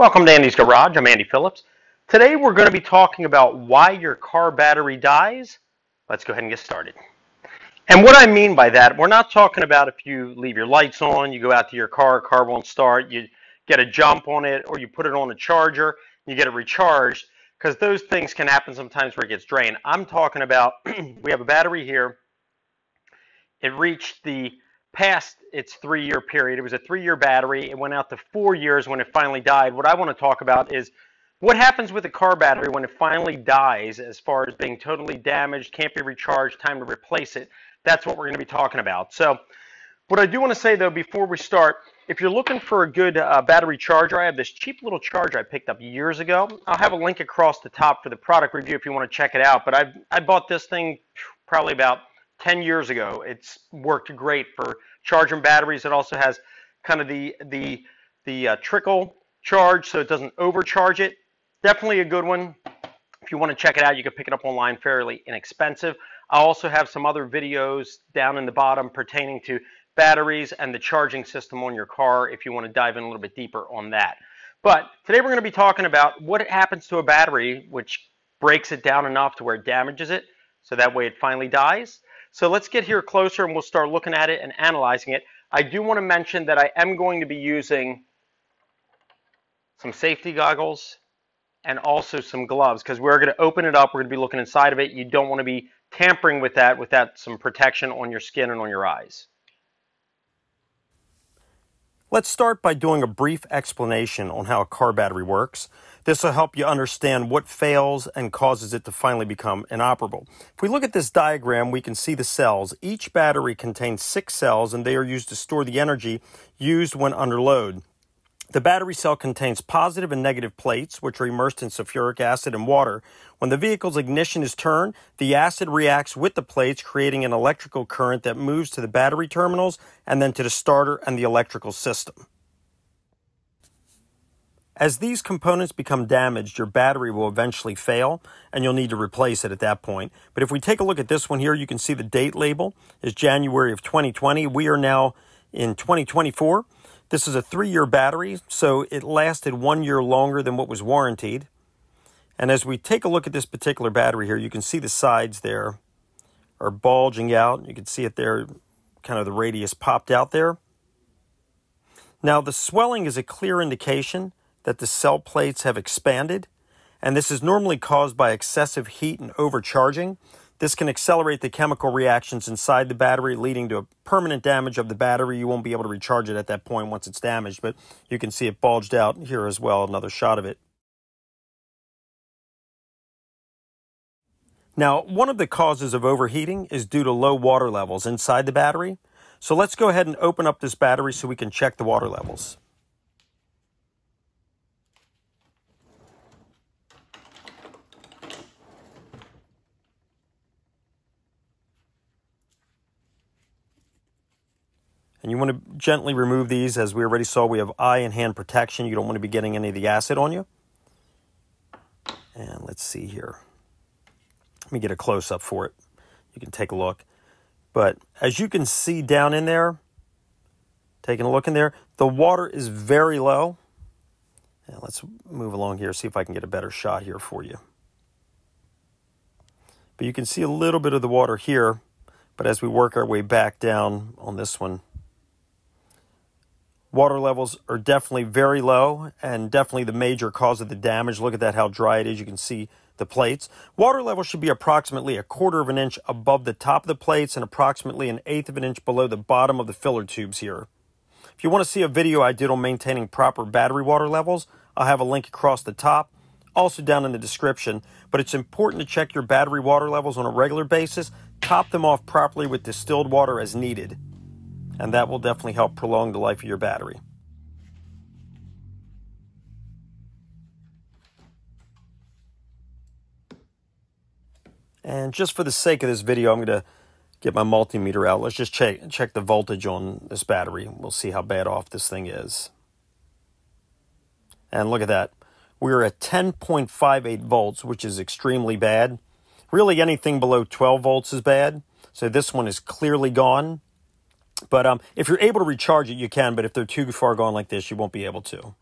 Welcome to Andy's Garage. I'm Andy Phillips. Today we're going to be talking about why your car battery dies. Let's go ahead and get started. And what I mean by that, we're not talking about if you leave your lights on, you go out to your car won't start, you get a jump on it, or you put it on a charger, you get it recharged, because those things can happen sometimes where it gets drained. I'm talking about we have a battery here. It reached the past its 3-year period. It was a 3-year battery. It went out to 4 years when it finally died. What I want to talk about is what happens with a car battery when it finally dies as far as being totally damaged, can't be recharged, time to replace it. That's what we're going to be talking about. So what I do want to say, though, before we start, if you're looking for a good battery charger, I have this cheap little charger I picked up years ago. I'll have a link across the top for the product review if you want to check it out. But I bought this thing probably about 10 years ago. It's worked great for charging batteries. It also has kind of the trickle charge, so it doesn't overcharge it. Definitely a good one. If you want to check it out, you can pick it up online, fairly inexpensive. I also have some other videos down in the bottom pertaining to batteries and the charging system on your car if you want to dive in a little bit deeper on that. But today we're going to be talking about what happens to a battery which breaks it down enough to where it damages it, so that way it finally dies. So let's get here closer and we'll start looking at it and analyzing it. I do want to mention that I am going to be using some safety goggles and also some gloves, because we're going to open it up. We're going to be looking inside of it. You don't want to be tampering with that without some protection on your skin and on your eyes. Let's start by doing a brief explanation on how a car battery works. This will help you understand what fails and causes it to finally become inoperable. If we look at this diagram, we can see the cells. Each battery contains 6 cells, and they are used to store the energy used when under load. The battery cell contains positive and negative plates, which are immersed in sulfuric acid and water. When the vehicle's ignition is turned, the acid reacts with the plates, creating an electrical current that moves to the battery terminals and then to the starter and the electrical system. As these components become damaged, your battery will eventually fail, and you'll need to replace it at that point. But if we take a look at this one here, you can see the date label is January of 2020. We are now in 2024. This is a 3-year battery, so it lasted 1 year longer than what was warranted. And as we take a look at this particular battery here, you can see the sides there are bulging out. You can see it there, kind of the radius popped out there. Now, the swelling is a clear indication that the cell plates have expanded, and this is normally caused by excessive heat and overcharging. This can accelerate the chemical reactions inside the battery, leading to a permanent damage of the battery. You won't be able to recharge it at that point once it's damaged, but you can see it bulged out here as well, another shot of it. Now, one of the causes of overheating is due to low water levels inside the battery. So let's go ahead and open up this battery so we can check the water levels. And you want to gently remove these. As we already saw, we have eye and hand protection. You don't want to be getting any of the acid on you. And let's see here. Let me get a close-up for it. You can take a look. But as you can see down in there, taking a look in there, the water is very low. And let's move along here, see if I can get a better shot here for you. But you can see a little bit of the water here. But as we work our way back down on this one, water levels are definitely very low and definitely the major cause of the damage. Look at that, how dry it is. You can see the plates. Water level should be approximately 1/4 of an inch above the top of the plates and approximately 1/8 of an inch below the bottom of the filler tubes here. If you want to see a video I did on maintaining proper battery water levels, I'll have a link across the top, also down in the description. But it's important to check your battery water levels on a regular basis. Top them off properly with distilled water as needed. And that will definitely help prolong the life of your battery. And just for the sake of this video, I'm going to get my multimeter out. Let's just check the voltage on this battery. We'll see how bad off this thing is. And look at that. We're at 10.58 volts, which is extremely bad. Really, anything below 12 volts is bad. So this one is clearly gone. But if you're able to recharge it, you can. But if they're too far gone like this, you won't be able to.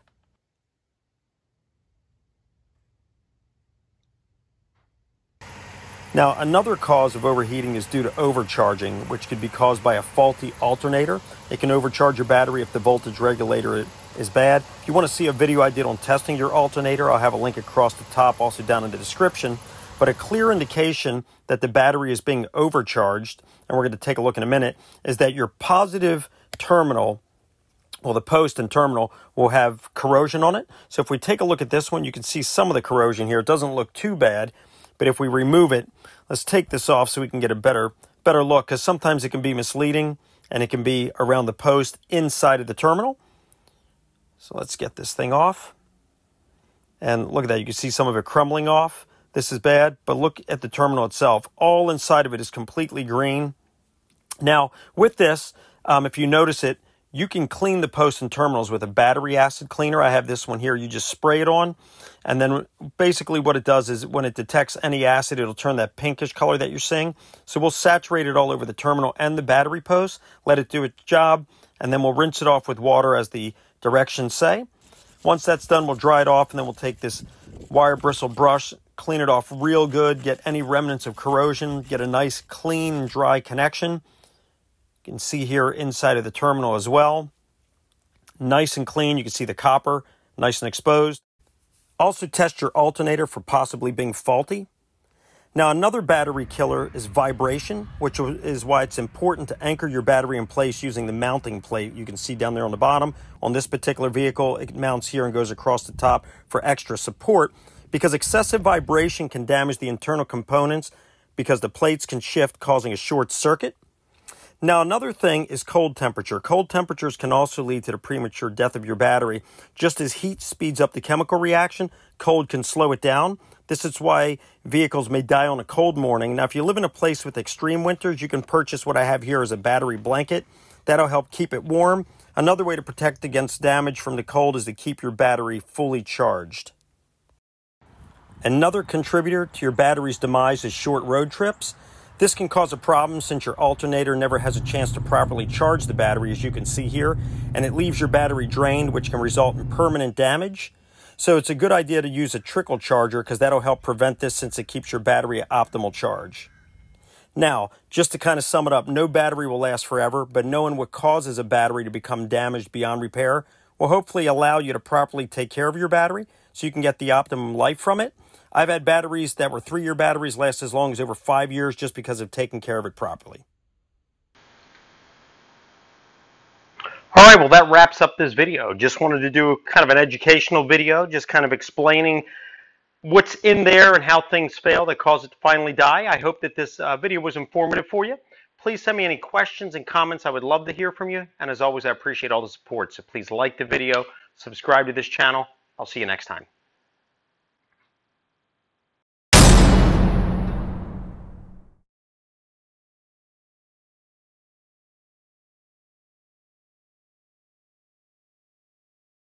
Now, another cause of overheating is due to overcharging, which could be caused by a faulty alternator. It can overcharge your battery if the voltage regulator is bad. If you want to see a video I did on testing your alternator, I'll have a link across the top, also down in the description. But a clear indication that the battery is being overcharged, and we're going to take a look in a minute, is that your positive terminal, well, the post and terminal, will have corrosion on it. So if we take a look at this one, you can see some of the corrosion here. It doesn't look too bad. But if we remove it, let's take this off so we can get a better look, because sometimes it can be misleading and it can be around the post inside of the terminal. So let's get this thing off. And look at that, you can see some of it crumbling off. This is bad, but look at the terminal itself. All inside of it is completely green. Now, with this, if you notice it, you can clean the posts and terminals with a battery acid cleaner. I have this one here. You just spray it on. And then basically what it does is when it detects any acid, it'll turn that pinkish color that you're seeing. So we'll saturate it all over the terminal and the battery post, let it do its job, and then we'll rinse it off with water as the directions say. Once that's done, we'll dry it off, and then we'll take this wire bristle brush, clean it off real good, get any remnants of corrosion, get a nice clean, dry connection. You can see here inside of the terminal as well. Nice and clean. You can see the copper, nice and exposed. Also test your alternator for possibly being faulty. Now, another battery killer is vibration, which is why it's important to anchor your battery in place using the mounting plate. You can see down there on the bottom. On this particular vehicle, it mounts here and goes across the top for extra support, because excessive vibration can damage the internal components because the plates can shift, causing a short circuit. Now, another thing is cold temperature. Cold temperatures can also lead to the premature death of your battery. Just as heat speeds up the chemical reaction, cold can slow it down. This is why vehicles may die on a cold morning. Now, if you live in a place with extreme winters, you can purchase what I have here as a battery blanket. That'll help keep it warm. Another way to protect against damage from the cold is to keep your battery fully charged. Another contributor to your battery's demise is short road trips. This can cause a problem since your alternator never has a chance to properly charge the battery, as you can see here, and it leaves your battery drained, which can result in permanent damage. So it's a good idea to use a trickle charger, because that'll help prevent this since it keeps your battery at optimal charge. Now, just to kind of sum it up, no battery will last forever, but knowing what causes a battery to become damaged beyond repair will hopefully allow you to properly take care of your battery so you can get the optimum life from it. I've had batteries that were 3-year batteries last as long as over 5 years just because of taking care of it properly. All right, well, that wraps up this video. Just wanted to do kind of an educational video, just kind of explaining what's in there and how things fail that cause it to finally die. I hope that this video was informative for you. Please send me any questions and comments. I would love to hear from you. And as always, I appreciate all the support. So please like the video, subscribe to this channel. I'll see you next time.